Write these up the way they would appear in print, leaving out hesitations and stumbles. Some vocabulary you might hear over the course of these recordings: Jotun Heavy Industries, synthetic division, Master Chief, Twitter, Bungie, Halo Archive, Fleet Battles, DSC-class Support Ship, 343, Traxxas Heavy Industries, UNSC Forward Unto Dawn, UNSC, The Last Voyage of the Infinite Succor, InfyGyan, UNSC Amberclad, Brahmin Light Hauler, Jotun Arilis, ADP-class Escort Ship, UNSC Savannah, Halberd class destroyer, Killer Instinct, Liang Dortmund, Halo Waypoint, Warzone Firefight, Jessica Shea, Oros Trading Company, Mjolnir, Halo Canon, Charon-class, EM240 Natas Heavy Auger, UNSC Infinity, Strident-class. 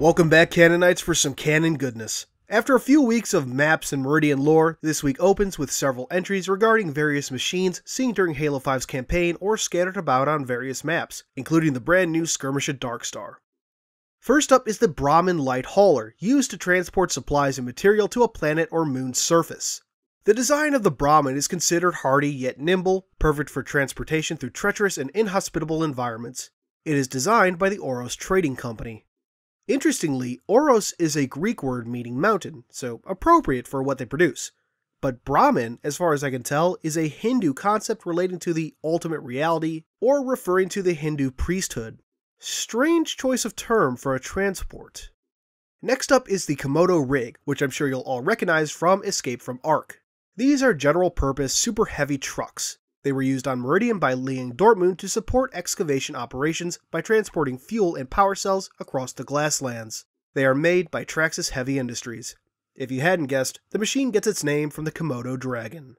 Welcome back, Canonites, for some canon goodness. After a few weeks of maps and Meridian lore, this week opens with several entries regarding various machines seen during Halo 5's campaign or scattered about on various maps, including the brand new skirmish at Darkstar. First up is the Brahmin Light Hauler, used to transport supplies and material to a planet or moon's surface. The design of the Brahmin is considered hardy yet nimble, perfect for transportation through treacherous and inhospitable environments. It is designed by the Oros Trading Company. Interestingly, Oros is a Greek word meaning mountain, so appropriate for what they produce. But Brahmin, as far as I can tell, is a Hindu concept relating to the ultimate reality or referring to the Hindu priesthood. Strange choice of term for a transport. Next up is the Komodo Rig, which I'm sure you'll all recognize from Escape from Ark. These are general-purpose, super-heavy trucks. They were used on Meridian by Liang Dortmund to support excavation operations by transporting fuel and power cells across the Glasslands. They are made by Traxxas Heavy Industries. If you hadn't guessed, the machine gets its name from the Komodo dragon.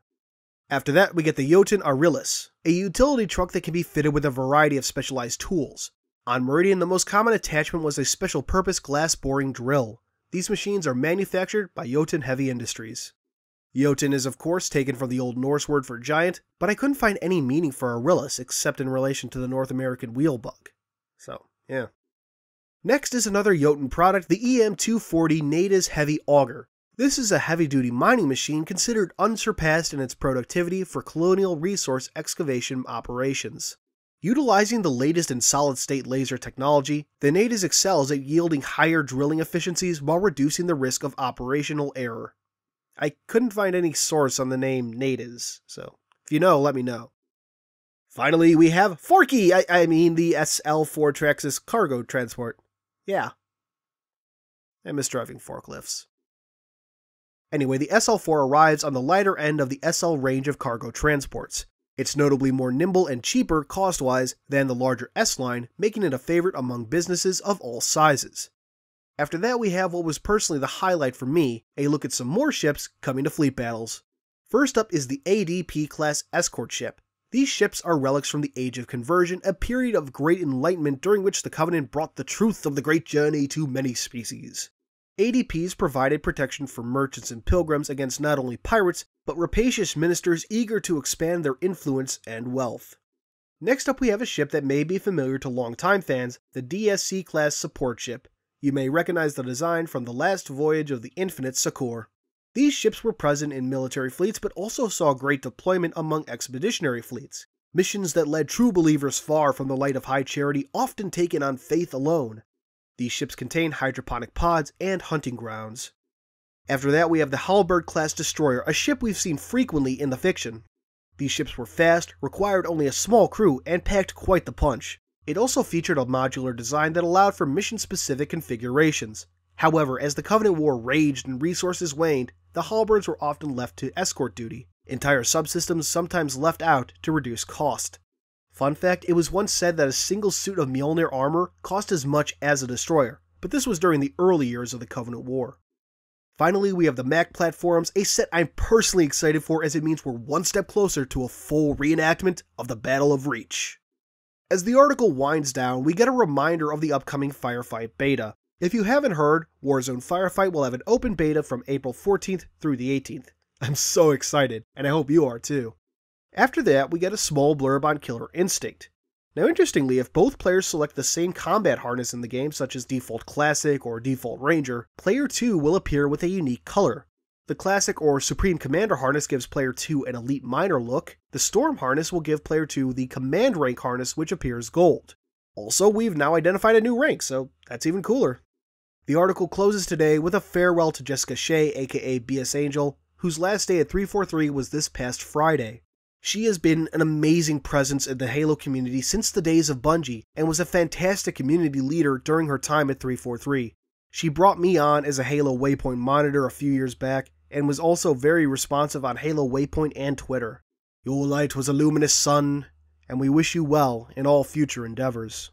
After that, we get the Jotun Arilis, a utility truck that can be fitted with a variety of specialized tools. On Meridian, the most common attachment was a special-purpose glass boring drill. These machines are manufactured by Jotun Heavy Industries. Jotun is of course taken from the Old Norse word for giant, but I couldn't find any meaning for Arilis except in relation to the North American wheel bug. So, yeah. Next is another Jotun product, the EM240 Natas Heavy Auger. This is a heavy-duty mining machine considered unsurpassed in its productivity for colonial resource excavation operations. Utilizing the latest in solid-state laser technology, the Natas excels at yielding higher drilling efficiencies while reducing the risk of operational error. I couldn't find any source on the name Natas, so if you know, let me know. Finally, we have Forky! I mean the SL4 Traxxas Cargo Transport. Yeah. I miss driving forklifts. Anyway, the SL4 arrives on the lighter end of the SL range of cargo transports. It's notably more nimble and cheaper, cost-wise, than the larger S-line, making it a favorite among businesses of all sizes. After that, we have what was personally the highlight for me, a look at some more ships coming to fleet battles. First up is the ADP-class Escort Ship. These ships are relics from the Age of Conversion, a period of great enlightenment during which the Covenant brought the truth of the great journey to many species. ADPs provided protection for merchants and pilgrims against not only pirates, but rapacious ministers eager to expand their influence and wealth. Next up we have a ship that may be familiar to longtime fans, the DSC-class Support Ship. You may recognize the design from The Last Voyage of the Infinite Succor. These ships were present in military fleets but also saw great deployment among expeditionary fleets. Missions that led true believers far from the light of high charity, often taken on faith alone. These ships contain hydroponic pods and hunting grounds. After that we have the Halberd class destroyer, a ship we've seen frequently in the fiction. These ships were fast, required only a small crew, and packed quite the punch. It also featured a modular design that allowed for mission-specific configurations. However, as the Covenant War raged and resources waned, the Halberds were often left to escort duty, entire subsystems sometimes left out to reduce cost. Fun fact, it was once said that a single suit of Mjolnir armor cost as much as a destroyer, but this was during the early years of the Covenant War. Finally, we have the MAC platforms, a set I'm personally excited for as it means we're one step closer to a full reenactment of the Battle of Reach. As the article winds down, we get a reminder of the upcoming Firefight beta. If you haven't heard, Warzone Firefight will have an open beta from April 14th through the 18th. I'm so excited, and I hope you are too. After that, we get a small blurb on Killer Instinct. Now interestingly, if both players select the same combat harness in the game, such as Default Classic or Default Ranger, Player 2 will appear with a unique color. The Classic or Supreme Commander harness gives Player 2 an Elite Miner look, the Storm harness will give Player 2 the Command rank harness, which appears gold. Also, we've now identified a new rank, so that's even cooler. The article closes today with a farewell to Jessica Shea, aka BS Angel, whose last day at 343 was this past Friday. She has been an amazing presence in the Halo community since the days of Bungie, and was a fantastic community leader during her time at 343. She brought me on as a Halo Waypoint monitor a few years back, and was also very responsive on Halo Waypoint and Twitter. Your light was a luminous sun, and we wish you well in all future endeavors.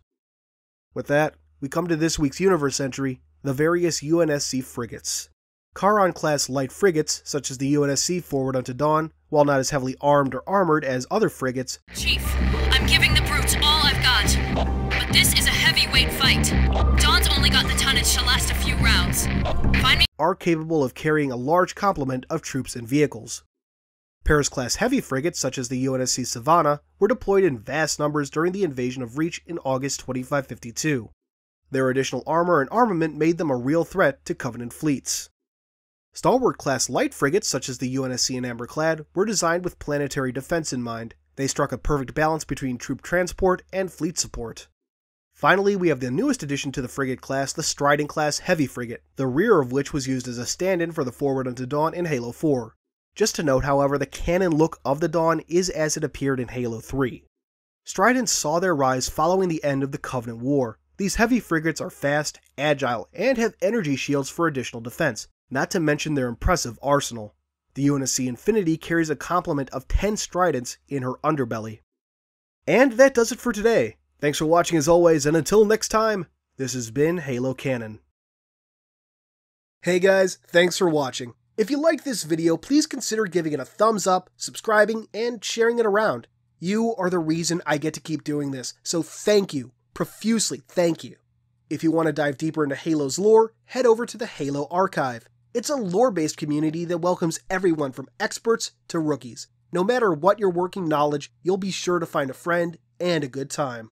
With that, we come to this week's universe entry, the various UNSC frigates. Charon-class light frigates, such as the UNSC Forward Unto Dawn, while not as heavily armed or armored as other frigates. Chief, I'm giving the brutes all I've got, but This is a heavyweight fight. Dawn's only got the tonnage to last a few rounds. Are capable of carrying a large complement of troops and vehicles. Paris-class heavy frigates such as the UNSC Savannah were deployed in vast numbers during the invasion of Reach in August 2552. Their additional armor and armament made them a real threat to Covenant fleets. Stalwart-class light frigates such as the UNSC and Amberclad were designed with planetary defense in mind. They struck a perfect balance between troop transport and fleet support. Finally, we have the newest addition to the frigate class, the Strident-class heavy frigate, the rear of which was used as a stand-in for the Forward Unto Dawn in Halo 4. Just to note, however, the canon look of the Dawn is as it appeared in Halo 3. Stridents saw their rise following the end of the Covenant War. These heavy frigates are fast, agile, and have energy shields for additional defense, not to mention their impressive arsenal. The UNSC Infinity carries a complement of 10 Stridents in her underbelly. And that does it for today. Thanks for watching as always, and until next time, this has been Halo Canon. Hey guys, thanks for watching. If you liked this video, please consider giving it a thumbs up, subscribing, and sharing it around. You are the reason I get to keep doing this, so thank you. Profusely thank you. If you want to dive deeper into Halo's lore, head over to the Halo Archive. It's a lore-based community that welcomes everyone from experts to rookies. No matter what your working knowledge, you'll be sure to find a friend and a good time.